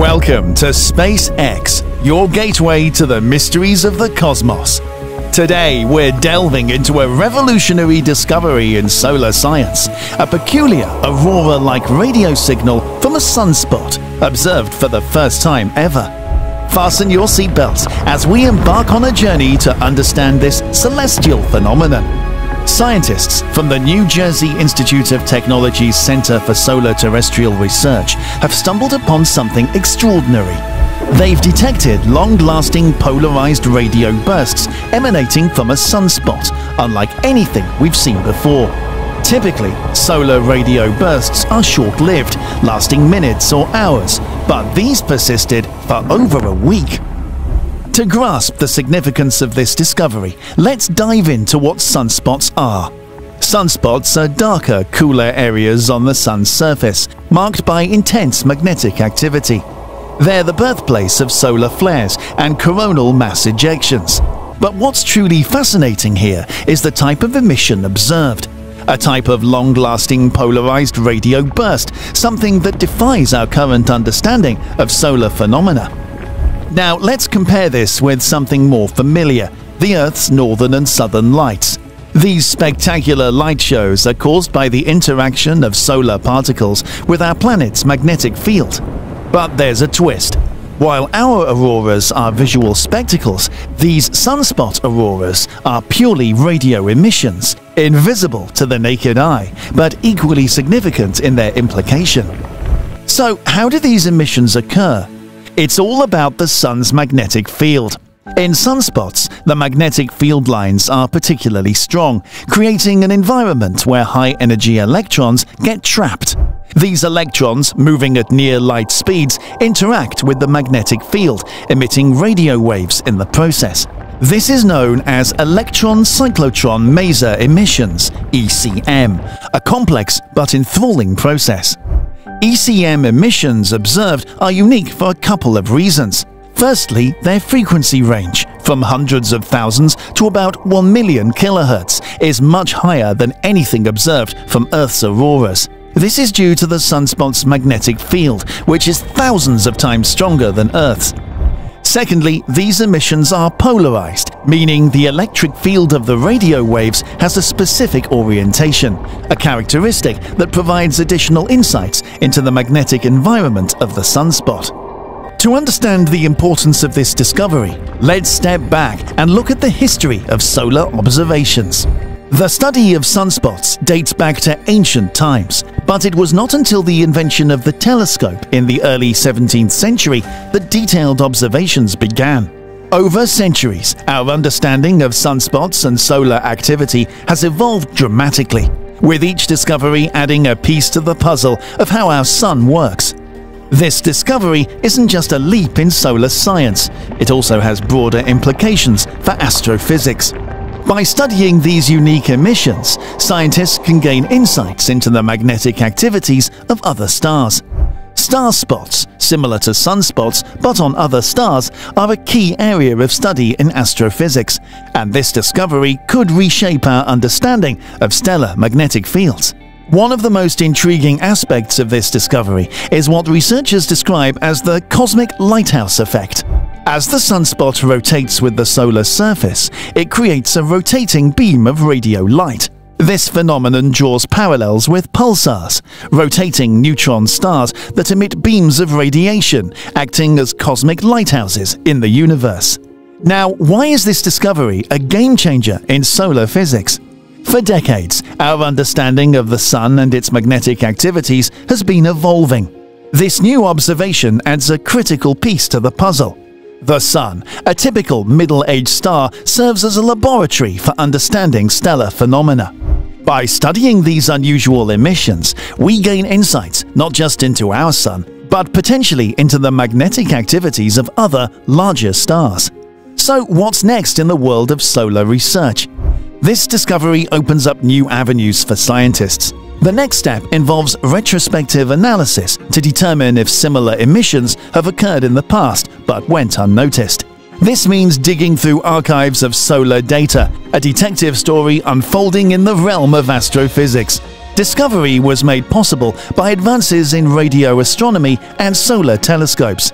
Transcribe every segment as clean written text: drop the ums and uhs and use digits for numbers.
Welcome to SpaceX, your gateway to the mysteries of the cosmos. Today, we're delving into a revolutionary discovery in solar science, a peculiar aurora-like radio signal from a sunspot observed for the first time ever. Fasten your seatbelts as we embark on a journey to understand this celestial phenomenon. Scientists from the New Jersey Institute of Technology's Center for Solar Terrestrial Research have stumbled upon something extraordinary. They've detected long-lasting polarized radio bursts emanating from a sunspot, unlike anything we've seen before. Typically, solar radio bursts are short-lived, lasting minutes or hours, but these persisted for over a week. To grasp the significance of this discovery, let's dive into what sunspots are. Sunspots are darker, cooler areas on the sun's surface, marked by intense magnetic activity. They're the birthplace of solar flares and coronal mass ejections. But what's truly fascinating here is the type of emission observed, a type of long-lasting polarized radio burst, something that defies our current understanding of solar phenomena. Now, let's compare this with something more familiar, the Earth's northern and southern lights. These spectacular light shows are caused by the interaction of solar particles with our planet's magnetic field. But there's a twist. While our auroras are visual spectacles, these sunspot auroras are purely radio emissions, invisible to the naked eye, but equally significant in their implication. So, how do these emissions occur? It's all about the sun's magnetic field. In sunspots, the magnetic field lines are particularly strong, creating an environment where high-energy electrons get trapped. These electrons, moving at near-light speeds, interact with the magnetic field, emitting radio waves in the process. This is known as electron cyclotron maser emissions, ECM, a complex but enthralling process. ECM emissions observed are unique for a couple of reasons. Firstly, their frequency range, from hundreds of thousands to about 1 million kilohertz, is much higher than anything observed from Earth's auroras. This is due to the sunspot's magnetic field, which is thousands of times stronger than Earth's. Secondly, these emissions are polarized, meaning the electric field of the radio waves has a specific orientation, a characteristic that provides additional insights into the magnetic environment of the sunspot. To understand the importance of this discovery, let's step back and look at the history of solar observations. The study of sunspots dates back to ancient times, but it was not until the invention of the telescope in the early 17th century that detailed observations began. Over centuries, our understanding of sunspots and solar activity has evolved dramatically, with each discovery adding a piece to the puzzle of how our sun works. This discovery isn't just a leap in solar science, it also has broader implications for astrophysics. By studying these unique emissions, scientists can gain insights into the magnetic activities of other stars. Star spots, similar to sunspots but on other stars, are a key area of study in astrophysics, and this discovery could reshape our understanding of stellar magnetic fields. One of the most intriguing aspects of this discovery is what researchers describe as the cosmic lighthouse effect. As the sunspot rotates with the solar surface, it creates a rotating beam of radio light. This phenomenon draws parallels with pulsars, rotating neutron stars that emit beams of radiation, acting as cosmic lighthouses in the universe. Now, why is this discovery a game changer in solar physics? For decades, our understanding of the sun and its magnetic activities has been evolving. This new observation adds a critical piece to the puzzle. The Sun, a typical middle-aged star, serves as a laboratory for understanding stellar phenomena. By studying these unusual emissions, we gain insights not just into our Sun, but potentially into the magnetic activities of other, larger stars. So, what's next in the world of solar research? This discovery opens up new avenues for scientists. The next step involves retrospective analysis to determine if similar emissions have occurred in the past but went unnoticed. This means digging through archives of solar data, a detective story unfolding in the realm of astrophysics. Discovery was made possible by advances in radio astronomy and solar telescopes.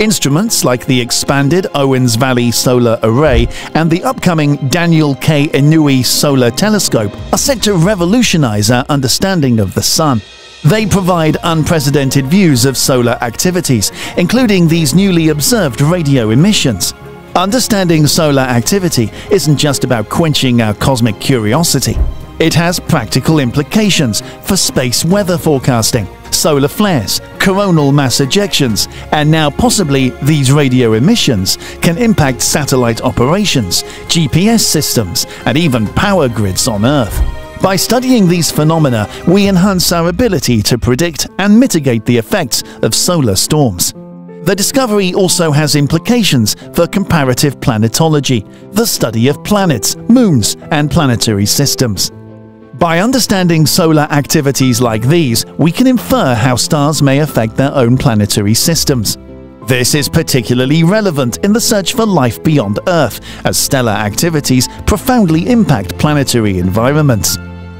Instruments like the expanded Owens Valley Solar Array and the upcoming Daniel K. Inouye Solar Telescope are set to revolutionize our understanding of the Sun. They provide unprecedented views of solar activities, including these newly observed radio emissions. Understanding solar activity isn't just about quenching our cosmic curiosity. It has practical implications for space weather forecasting, solar flares, coronal mass ejections, and now possibly these radio emissions can impact satellite operations, GPS systems, and even power grids on Earth. By studying these phenomena, we enhance our ability to predict and mitigate the effects of solar storms. The discovery also has implications for comparative planetology, the study of planets, moons, and planetary systems. By understanding solar activities like these, we can infer how stars may affect their own planetary systems. This is particularly relevant in the search for life beyond Earth, as stellar activities profoundly impact planetary environments.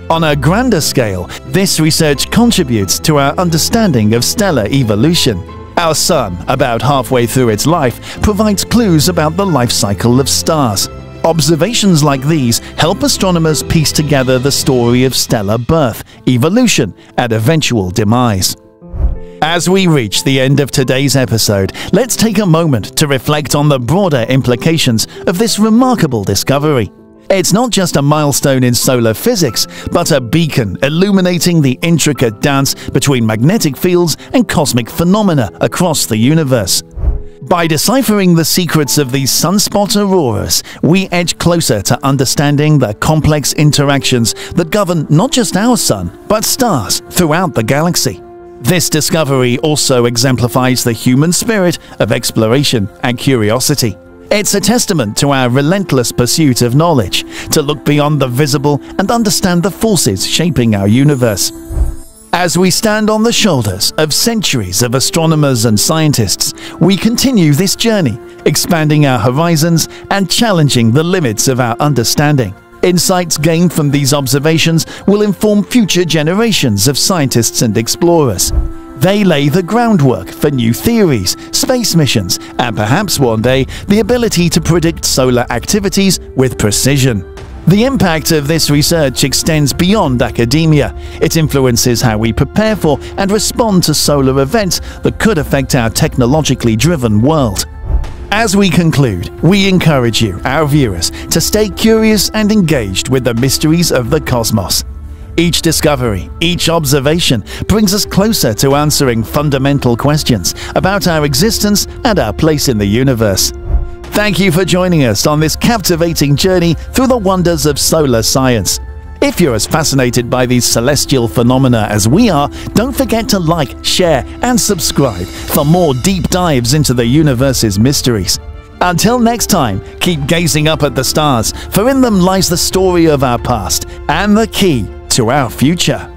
On a grander scale, this research contributes to our understanding of stellar evolution. Our Sun, about halfway through its life, provides clues about the life cycle of stars. Observations like these help astronomers piece together the story of stellar birth, evolution, and eventual demise. As we reach the end of today's episode, let's take a moment to reflect on the broader implications of this remarkable discovery. It's not just a milestone in solar physics, but a beacon illuminating the intricate dance between magnetic fields and cosmic phenomena across the universe. By deciphering the secrets of these sunspot auroras, we edge closer to understanding the complex interactions that govern not just our Sun, but stars throughout the galaxy. This discovery also exemplifies the human spirit of exploration and curiosity. It's a testament to our relentless pursuit of knowledge, to look beyond the visible and understand the forces shaping our universe. As we stand on the shoulders of centuries of astronomers and scientists, we continue this journey, expanding our horizons and challenging the limits of our understanding. Insights gained from these observations will inform future generations of scientists and explorers. They lay the groundwork for new theories, space missions, and perhaps one day, the ability to predict solar activities with precision. The impact of this research extends beyond academia. It influences how we prepare for and respond to solar events that could affect our technologically driven world. As we conclude, we encourage you, our viewers, to stay curious and engaged with the mysteries of the cosmos. Each discovery, each observation, brings us closer to answering fundamental questions about our existence and our place in the universe. Thank you for joining us on this captivating journey through the wonders of solar science. If you're as fascinated by these celestial phenomena as we are, don't forget to like, share, and subscribe for more deep dives into the universe's mysteries. Until next time, keep gazing up at the stars, for in them lies the story of our past and the key to our future.